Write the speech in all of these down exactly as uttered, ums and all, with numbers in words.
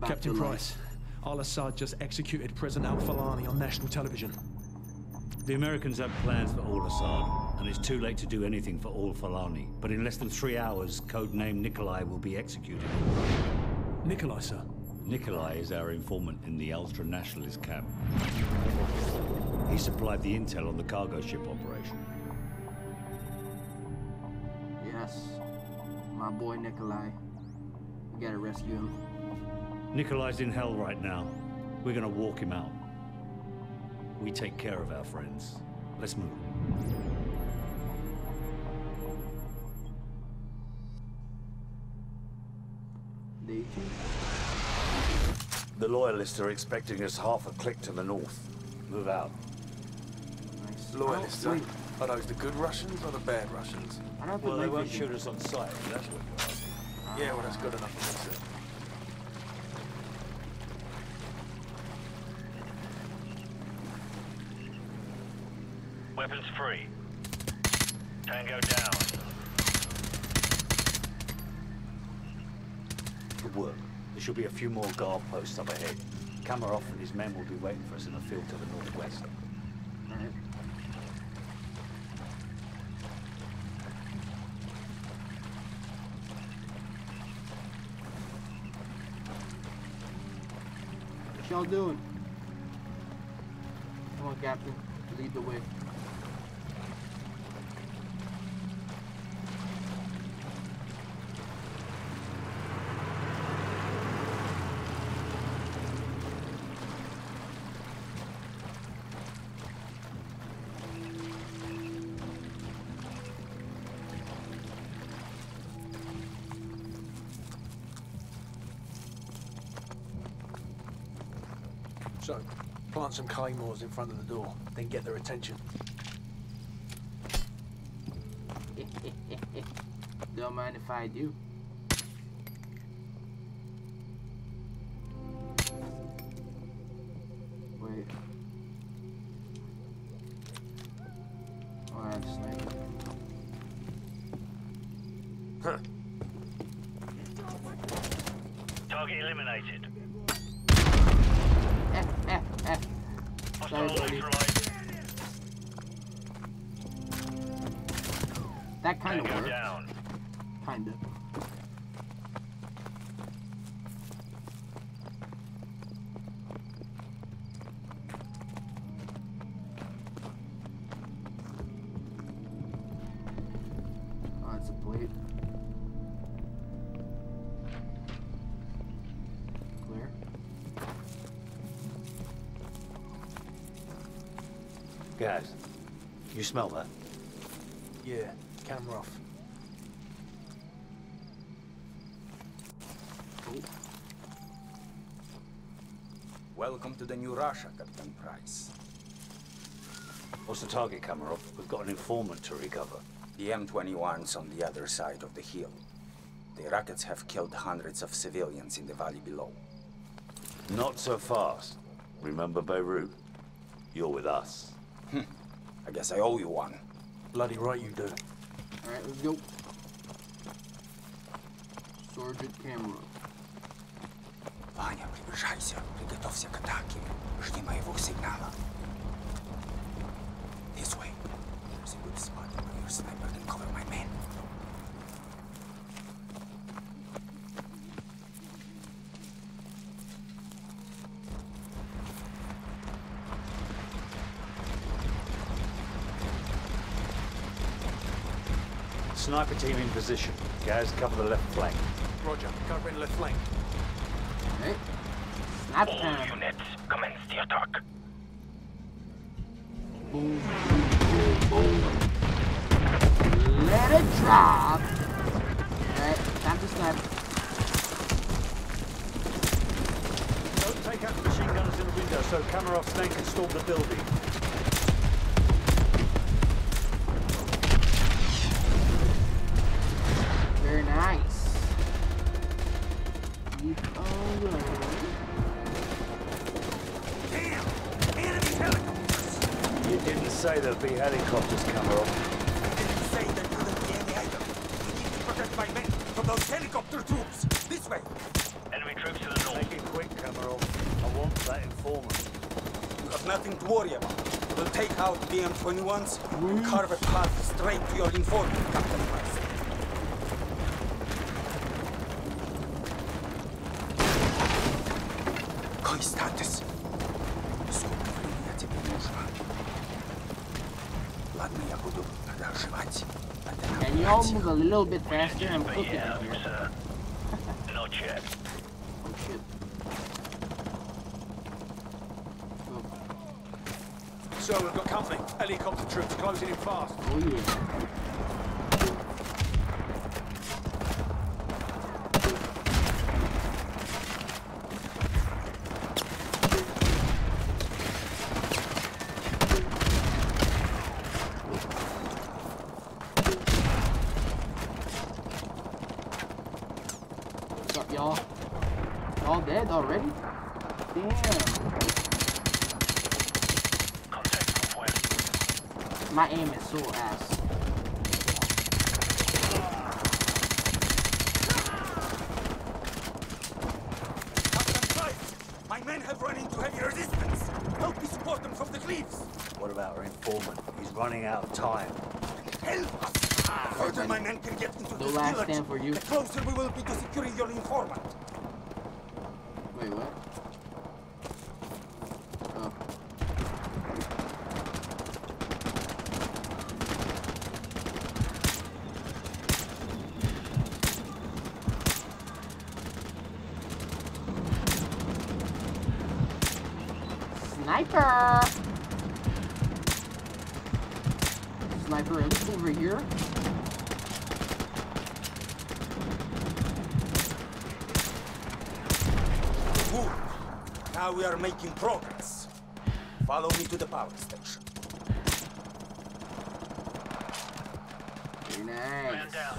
back Captain to Price, Al-Assad just executed President Al-Falani on national television. The Americans have plans for Al-Assad, and it's too late to do anything for Al-Falani. But in less than three hours, codename Nikolai will be executed. Nikolai, sir? Nikolai is our informant in the ultra-nationalist camp. He supplied the intel on the cargo ship operation. Yes, my boy Nikolai. We gotta rescue him. Nikolai's in hell right now. We're gonna walk him out. We take care of our friends. Let's move. Day two. The Loyalists are expecting us half a click to the north. Move out. Nice. Loyalists, oh, are those the good Russians or the bad Russians? I don't think well, they, they won't shoot us on sight, that's what you're asking. Ah. Yeah, well, that's good enough for us. Weapons free. Tango down. Good work. There should be a few more guard posts up ahead. Kamarov and his men will be waiting for us in the field to the northwest. Mm-hmm. What y'all doing? Come on, Captain. Lead the way. So, plant some claymores in front of the door, then get their attention. Don't mind if I do. Wait. Oh, that's sniper. Huh. Target eliminated. Sorry, buddy. That kind of worked. Kinda. Oh, that's a blade. Guys, you smell that? Yeah, camera off. Ooh. Welcome to the new Russia, Captain Price. What's the target, Kamarov? We've got an informant to recover. The B M twenty-one's on the other side of the hill. The rockets have killed hundreds of civilians in the valley below. Not so fast. Remember Beirut? You're with us. Hm. I guess I owe you one. Bloody right you do. Alright, let's go. Sergeant Cameron. Ваня, приближайся. Приготовься к атаке. Жди моего сигнала. This way. There's a good spot where your sniper can cover my men. Sniper team in position. Guys, cover the left flank. Roger, covering left flank. Okay. Snap time. All units, commence the attack. Boom, boom, boom. Let it drop. Alright, time to snap. Don't take out the machine gunners in the window so Kamarov's men can storm the building. There'll be helicopters, Kamarov. I didn't say there couldn't be any either. We need to protect my men from those helicopter troops. This way. Enemy troops to the north. Make it quick, Kamarov. I want that informant. You have nothing to worry about. We'll take out B M twenty-ones and carve a path straight to your informant, Captain Price. Can you all move a little bit faster? I'm cooking yeah, here. Sir. No check. Oh shit. Oh. So we've got company. Helicopter troops closing in fast. Oh yeah. Y'all all dead already? Damn. Contact. My aim is so ass. My men have run into heavy resistance. Help me support them from the cliffs. What about our informant? He's running out of time. Help us! The further my men can get into the village, for you. The closer we will be to securing your informant. Wait, what? Oh. Sniper! Sniper is over here. Now we are making progress. Follow me to the power station. Very nice. Man down.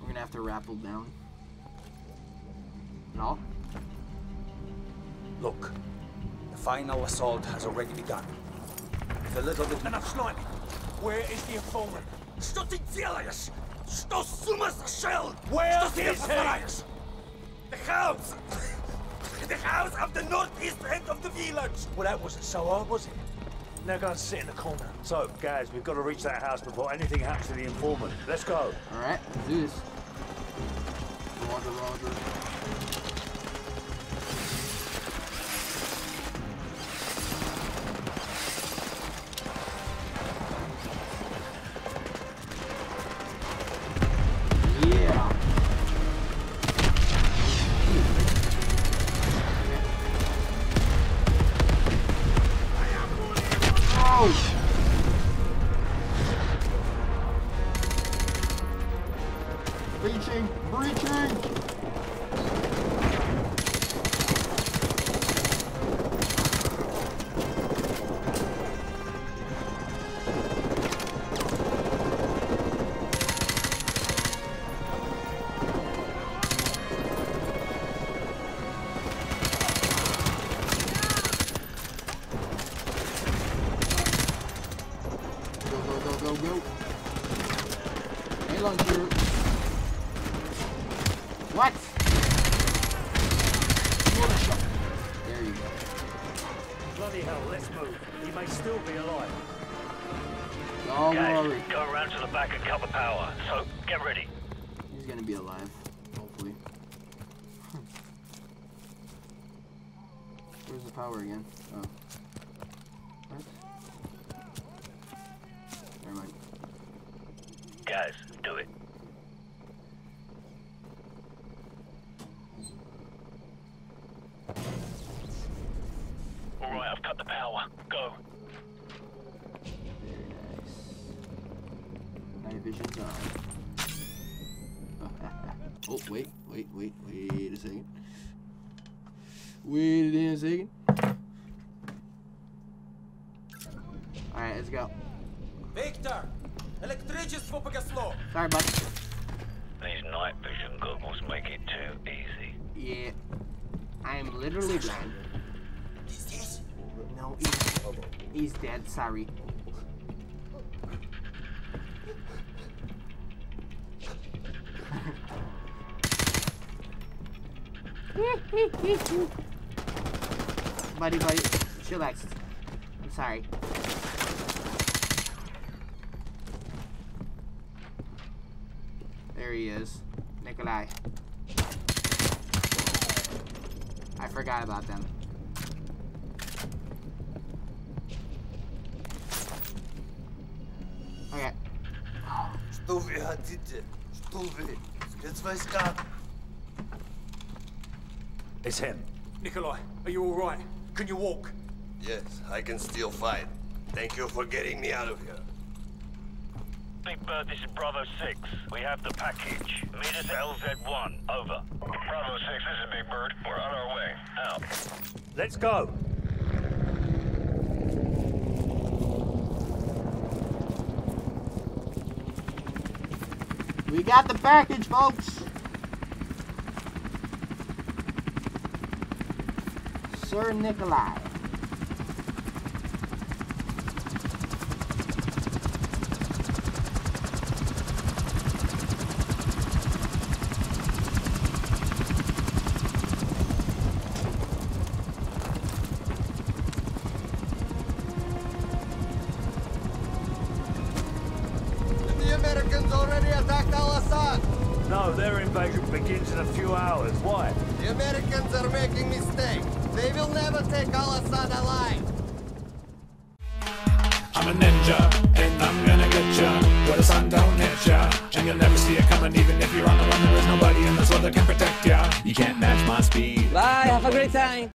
We're gonna have to rappel down. No? Look, the final assault has already begun. With a little bit... Enough sniping! Where is the informant? Что ты делаешь? Что с ума сошел? Where is he? The house! The house of the northeast end of the village! Well, that wasn't so hard, was it? Now go and sit in the corner. So, guys, we've got to reach that house before anything happens to the informant. Let's go. All right, let's do this. Roger, roger. Breaching! Breaching! Go, go, go, go, go! Hey, launcher! What? There you go. Bloody hell, let's move. He may still be alive. Don't Guys, worry. Go around to the back and cover power. So, get ready. He's gonna be alive, hopefully. Where's the power again? Oh. What? Never mind. Guys, do it. Vision time. Oh, wait, wait, wait, wait a second. Wait a damn second. Alright, let's go. Victor! Electricity pogasló! Sorry, bud. These night vision goggles make it too easy. Yeah. I am literally blind. No, he's, he's dead, sorry. Buddy, buddy, chillax. I'm sorry. There he is. Nikolai. I forgot about them. Okay. Что вы хотите? Что вы? Спецвойска. It's him. Nikolai, are you all right? Can you walk? Yes, I can still fight. Thank you for getting me out of here. Big Bird, this is Bravo six. We have the package. Meet us at L Z one. Over. Bravo six, this is Big Bird. We're on our way. Out. Let's go. We got the package, folks. Sir Nikolai. The Americans already attacked Al-Assad. No, their invasion begins in a few hours. Why? The Americans are making mistakes. They will never take Al-Assad alive! I'm a ninja, and I'm gonna get ya, where the sun don't hit ya, and you'll never see it coming, even if you're on the run, there is nobody in this world that can protect ya. You can't match my speed. Bye, have a great time!